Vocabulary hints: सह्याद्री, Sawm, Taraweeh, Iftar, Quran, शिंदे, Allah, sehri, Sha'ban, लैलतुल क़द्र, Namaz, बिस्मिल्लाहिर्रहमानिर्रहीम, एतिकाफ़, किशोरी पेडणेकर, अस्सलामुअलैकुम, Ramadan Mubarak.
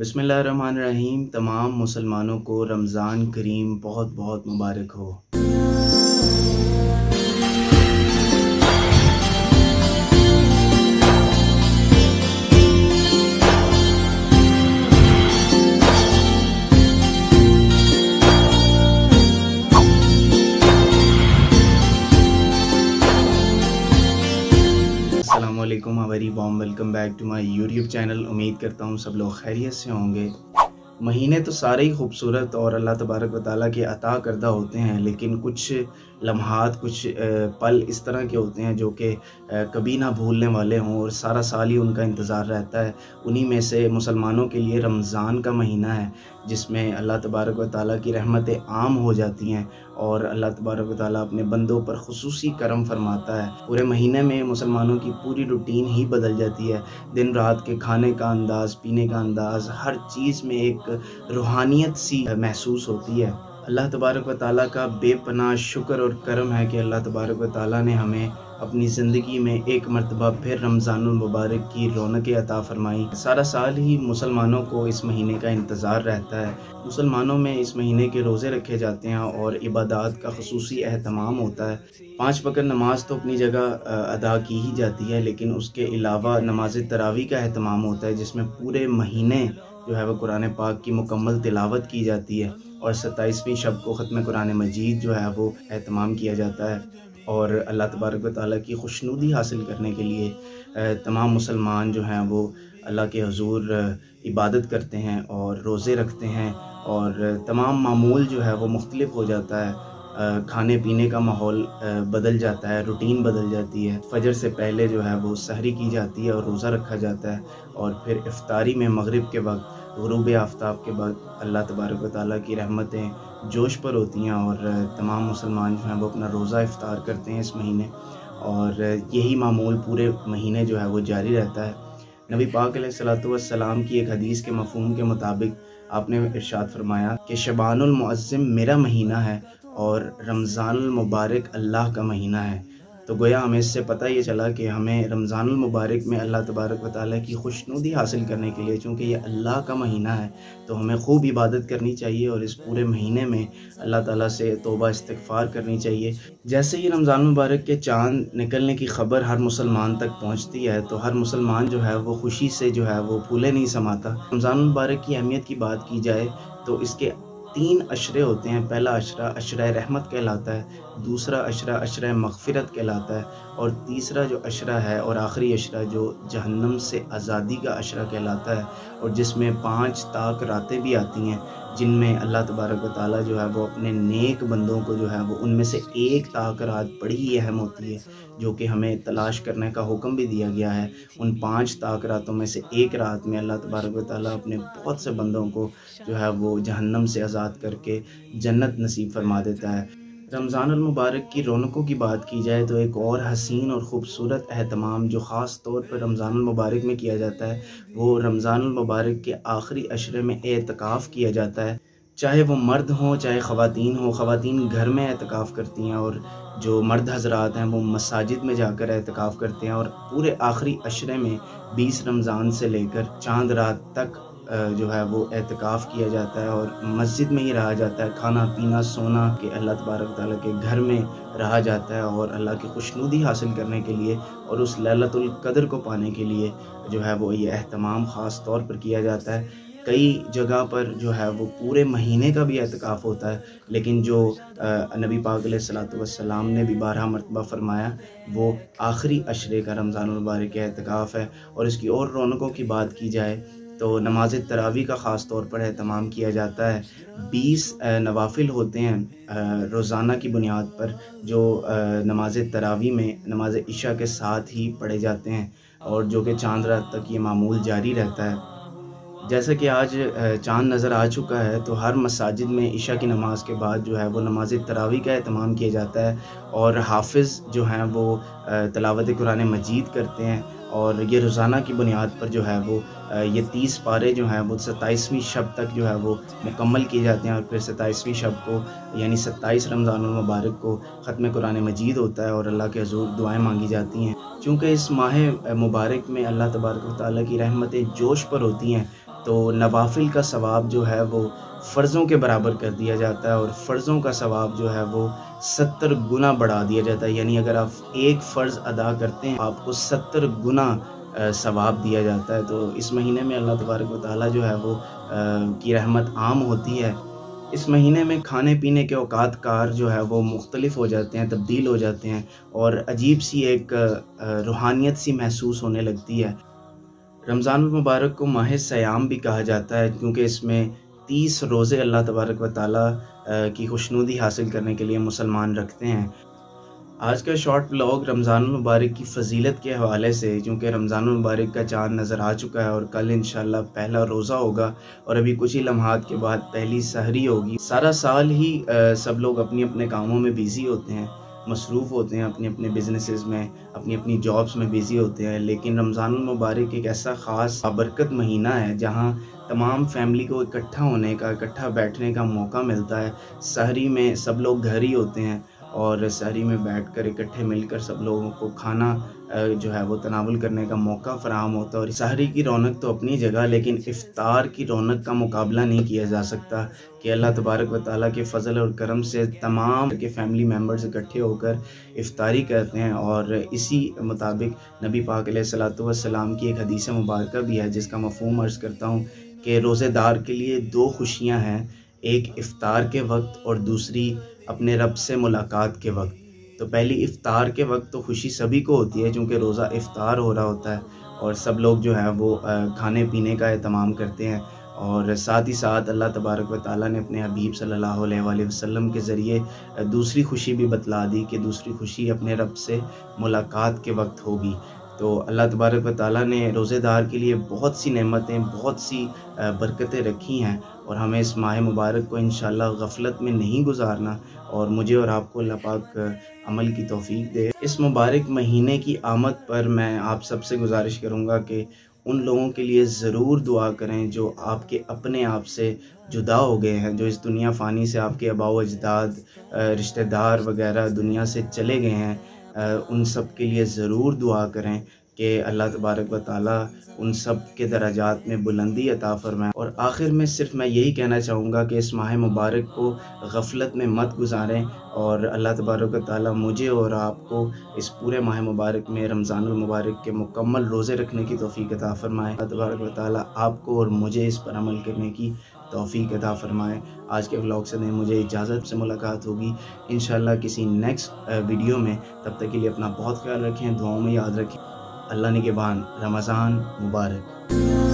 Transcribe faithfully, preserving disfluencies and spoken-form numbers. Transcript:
बिस्मिल्लाहिर्रहमानिर्रहीम। तमाम मुसलमानों को रमज़ान करीम बहुत बहुत मुबारक हो। अस्सलामुअलैकुम अवरी बॉम, welcome back to my YouTube channel. उम्मीद करता हूँ सब लोग खैरियत से होंगे। महीने तो सारे ही खूबसूरत और अल्लाह तबारक व तआला के अता करदा होते हैं, लेकिन कुछ लम्हात, कुछ पल इस तरह के होते हैं जो कि कभी ना भूलने वाले हों और सारा साल ही उनका इंतज़ार रहता है। उन्हीं में से मुसलमानों के लिए रमज़ान का महीना है, जिसमें अल्लाह तबारक व तआला की रहमतें आम हो जाती हैं और अल्लाह तबारक व तआला अपने बंदों पर खुसूसी करम फरमाता है। पूरे महीने में मुसलमानों की पूरी रूटीन ही बदल जाती है। दिन रात के खाने का अंदाज़, पीने का अंदाज़, हर चीज़ में एक रूहानियत सी महसूस होती है। अल्लाह तबारक व तआला का बेपनाह शुक्र और करम है कि अल्लाह तबारक व तआला ने हमें अपनी ज़िंदगी में एक मरतबा फिर रमज़ानुल मुबारक की रौनक अता फ़रमाई। सारा साल ही मुसलमानों को इस महीने का इंतज़ार रहता है। मुसलमानों में इस महीने के रोज़े रखे जाते हैं और इबादत का ख़ुसूसी एहतमाम होता है। पाँच वक़्त नमाज तो अपनी जगह अदा की ही जाती है, लेकिन उसके अलावा नमाज तरावी का एहतमाम होता है, जिसमें पूरे महीने जो है वह कुरान पाक की मुकम्मल तिलावत की जाती है और सत्ताईसवीं शब को ख़त्म कुरान मजीद जो है वो एहतमाम किया जाता है। और अल्लाह तबारक व तआला की खुशनुदी हासिल करने के लिए तमाम मुसलमान जो हैं वो अल्लाह के हुजूर इबादत करते हैं और रोज़े रखते हैं और तमाम मामूल जो है वो मुख्तलिफ हो जाता है। खाने पीने का माहौल बदल जाता है, रूटीन बदल जाती है। फजर से पहले जो है वो सहरी की जाती है और रोज़ा रखा जाता है और फिर इफ्तारी में मगरिब के वक्त, गुरूब आफ्ताब के बाद अल्लाह तबारक व तआला की रहमतें जोश पर होती हैं और तमाम मुसलमान जो हैं वो अपना रोज़ा इफ्तार करते हैं इस महीने। और यही मामूल पूरे महीने जो है वो जारी रहता है। नबी पाक अलैहिस्सलातु वस्सलाम की एक हदीस के मफ़हूम के मुताबिक आपने इरशाद फरमाया कि शबानुल मुअज़्ज़म मेरा महीना है और रमज़ानुल मुबारक अल्लाह का महीना है। तो गोया हमें इससे पता ये चला कि हमें रमज़ानुल मुबारक में अल्लाह तबारक व तआला की खुशनुदी हासिल करने के लिए, चूँकि ये अल्लाह का महीना है, तो हमें खूब इबादत करनी चाहिए और इस पूरे महीने में अल्लाह ताला से तौबा इस्तिग़फ़ार करनी चाहिए। जैसे ही रमज़ानुल मुबारक के चाँद निकलने की खबर हर मुसलमान तक पहुँचती है तो हर मुसलमान जो है वो खुशी से जो है वो फूले नहीं समाता। रमज़ानुल मुबारक की अहमियत की बात की जाए तो इसके तीन अशरे होते हैं। पहला अशरा अशरा रहमत कहलाता है, दूसरा अशरा अशरा मग़फ़िरत कहलाता है और तीसरा जो अशरा है और आखिरी अशरा जो जहन्नम से आज़ादी का अशरा कहलाता है और जिसमें पाँच ताक रातें भी आती हैं, जिनमें अल्लाह तबारक व तआला जो है वो अपने नेक बंदों को जो है वो उनमें से एक ताक रात बड़ी ही अहम होती है, जो कि हमें तलाश करने का हुक्म भी दिया गया है। उन पाँच ताक रातों में से एक रात में अल्लाह तबारक व तआला अपने बहुत से बंदों को जो है वो जहन्नम से आज़ाद करके जन्नत नसीब फरमा देता है। रमज़ानुल मुबारक की रौनकों की बात की जाए तो एक और हसीन और ख़ूबसूरत अहतमाम जो ख़ास तौर पर रमज़ानुल मुबारक में किया जाता है वो रमज़ानुल मुबारक के आखिरी अशरे में एतिकाफ़ किया जाता है। चाहे वो मर्द हों चाहे ख़वातीन हों, ख़वातीन घर में एतिकाफ़ करती हैं और जो मर्द हज़रात हैं वो मसाजिद में जाकर एतिकाफ़ करते हैं और पूरे आखिरी अशरे में बीस रमज़ान से लेकर चाँद रात तक जो है वो एतिकाफ़ किया जाता है और मस्जिद में ही रहा जाता है। खाना पीना सोना के अल्लाह तबारक व तआला के घर में रहा जाता है और अल्लाह की खुशनुदी हासिल करने के लिए और उस लैलतुल क़द्र को पाने के लिए जो है वो ये एहतमाम ख़ास तौर पर किया जाता है। कई जगह पर जो है वो पूरे महीने का भी एतिकाफ़ होता है, लेकिन जो नबी पाक अलैहिस्सलातु वस्सलाम ने भी बारह मरतबा फरमाया वो आखिरी अशरे का रमज़ानुल मुबारक एतिकाफ़ है। और इसकी और रौनकों की बात की जाए तो नमाज तरावी का ख़ास तौर पर एहतमाम किया जाता है। बीस नवाफिल होते हैं रोज़ाना की बुनियाद पर जो नमाज तरावी में नमाज इशा के साथ ही पढ़े जाते हैं और जो कि चांद रात तक ये मामूल जारी रहता है। जैसा कि आज चाँद नज़र आ चुका है तो हर मसाजिद में इशा की नमाज के बाद जो है वो नमाज तरावी का एहतमाम किया जाता है और हाफिज़ जो हैं वो तलावत कुरान मजीद करते हैं और ये रोज़ाना की बुनियाद पर जो है वो ये तीस पारे जो हैं वो सत्ताईसवीं शब तक जो है वो मुकम्मल किए जाते हैं और फिर सत्ताईसवीं शब को यानी सत्ताईस रमज़ानुल मुबारक को ख़त्म कुरान मजीद होता है और अल्लाह के हुजूर दुआएं मांगी जाती हैं। चूँकि इस माह मुबारक में अल्लाह तबारक व तआला की रहमतें जोश पर होती हैं तो नवाफिल का सवाब जो है वो फ़र्ज़ों के बराबर कर दिया जाता है और फ़र्ज़ों का सवाब जो है वो सत्तर गुना बढ़ा दिया जाता है। यानी अगर आप एक फ़र्ज़ अदा करते हैं आपको सत्तर गुना सवाब दिया जाता है। तो इस महीने में अल्लाह तबारक व तआला जो है वो आ, की रहमत आम होती है। इस महीने में खाने पीने के औकात कार जो है वो मुख्तलिफ हो जाते हैं, तब्दील हो जाते हैं और अजीब सी एक रूहानियत सी महसूस होने लगती है। रमज़ान मुबारक को माह सयाम भी कहा जाता है क्योंकि इसमें तीस रोज़े अल्लाह तबारक व ताला की खुशनुदी हासिल करने के लिए मुसलमान रखते हैं। आज का शॉर्ट व्लॉग रमज़ान मुबारक की फजीलत के हवाले से, क्योंकि रमज़ान मुबारक का चाँद नज़र आ चुका है और कल इंशाल्लाह पहला रोज़ा होगा और अभी कुछ ही लम्हात के बाद पहली सहरी होगी। सारा साल ही आ, सब लोग अपने अपने कामों में बिज़ी होते हैं, मसरूफ़ होते हैं, अपने अपने बिजनेसेस में, अपनी अपनी जॉब्स में बिज़ी होते हैं। लेकिन रमज़ान मुबारक एक ऐसा ख़ास बाबरकत महीना है जहाँ तमाम फैमिली को इकट्ठा होने का, इकट्ठा बैठने का मौका मिलता है। सहरी में सब लोग घर ही होते हैं और सहरी में बैठकर इकट्ठे मिलकर सब लोगों को खाना जो है वो तनावल करने का मौका फराहम होता है। और सहरी की रौनक तो अपनी जगह, लेकिन इफ्तार की रौनक का मुकाबला नहीं किया जा सकता कि अल्लाह तबारक व ताला के फ़ज़ल और करम से तमाम के फैमिली मेम्बर्स इकट्ठे होकर इफ्तारी करते हैं। और इसी मुताबिक नबी पाक अलैहिस्सलातु वस्सलाम की एक हदीस मुबारक भी है जिसका मफ़हूम अर्ज़ करता हूँ कि रोज़ेदार के लिए दो खुशियाँ हैं, एक इफ्तार के वक्त और दूसरी अपने रब से मुलाकात के वक्त। तो पहली इफ्तार के वक्त तो खुशी सभी को होती है क्योंकि रोज़ा इफ्तार हो रहा होता है और सब लोग जो है वो खाने पीने का एहतमाम करते हैं। और साथ ही साथ अल्लाह तबारक व ताला ने अपने हबीब सल्लल्लाहु अलैहि वसल्लम के ज़रिए दूसरी खुशी भी बतला दी कि दूसरी खुशी अपने रब से मुलाकात के वक्त होगी। तो अल्लाह तबारक व ताला ने रोज़ेदार के लिए बहुत सी नेमतें, बहुत सी बरकतें रखी हैं और हमें इस माह मुबारक को इंशाल्लाह गफलत में नहीं गुजारना। और मुझे और आपको अल्लाह पाक अमल की तौफीक दे। इस मुबारक महीने की आमद पर मैं आप सबसे गुजारिश करूँगा कि उन लोगों के लिए ज़रूर दुआ करें जो आपके अपने आप से जुदा हो गए हैं, जो इस दुनिया फ़ानी से आपके आबाओ अजदाद, रिश्तेदार वगैरह दुनिया से चले गए हैं। उन सब के लिए ज़रूर दुआ करें कि अल्लाह तबारक व ताला उन सब के दराजात में बुलंदी अता फरमाए। और आखिर में सिर्फ मैं यही कहना चाहूँगा कि इस माह मुबारक को गफलत में मत गुजारें और अल्लाह तबारक व ताला मुझे और आपको इस पूरे माह मुबारक में रमज़ानुल मुबारक के मुकम्मल रोज़े रखने की तौफीक अता फरमाए। अल्लाह तबारक व ताला आपको और मुझे इस पर अमल करने की तौफीक अता फरमाए। आज के व्लॉग से मुझे इजाज़त से मुलाकात होगी इंशाल्लाह किसी नेक्स्ट वीडियो में। तब तक के लिए अपना बहुत ख्याल रखें, दुआओं में याद रखें। अल्लाह निगहबान। रमज़ान मुबारक।